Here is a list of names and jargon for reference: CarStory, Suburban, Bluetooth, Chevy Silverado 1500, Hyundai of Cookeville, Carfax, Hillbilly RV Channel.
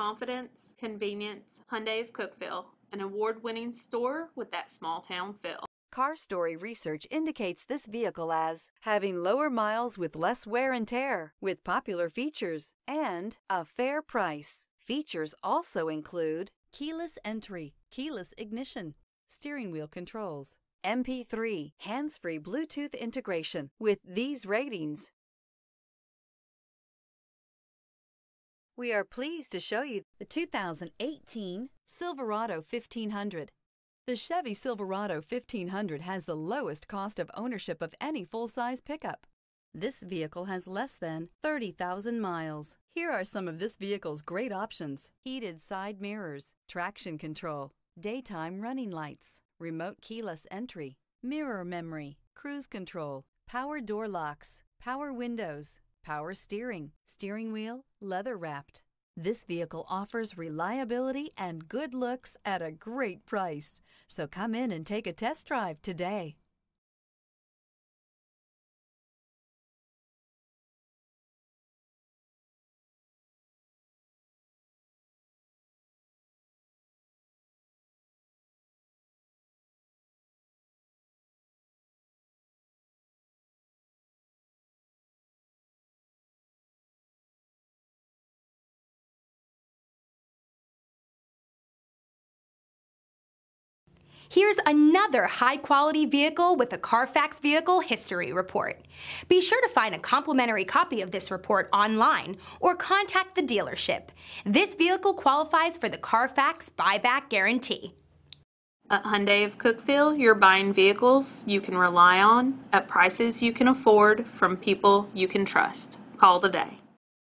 confidence, convenience, Hyundai of Cookeville, an award-winning store with that small-town feel. CarStory research indicates this vehicle as having lower miles with less wear and tear, with popular features, and a fair price. Features also include keyless entry, keyless ignition, steering wheel controls, MP3, hands-free Bluetooth integration. With these ratings, we are pleased to show you the 2018 Silverado 1500. The Chevy Silverado 1500 has the lowest cost of ownership of any full-size pickup. This vehicle has less than 30,000 miles. Here are some of this vehicle's great options: heated side mirrors, traction control, daytime running lights, remote keyless entry, mirror memory, cruise control, power door locks, power windows, power steering, steering wheel leather wrapped. This vehicle offers reliability and good looks at a great price. So come in and take a test drive today. Here's another high-quality vehicle with a Carfax Vehicle History Report. Be sure to find a complimentary copy of this report online or contact the dealership. This vehicle qualifies for the Carfax Buyback Guarantee. At Hyundai of Cookeville, you're buying vehicles you can rely on at prices you can afford from people you can trust. Call today.